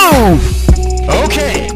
move! Okay.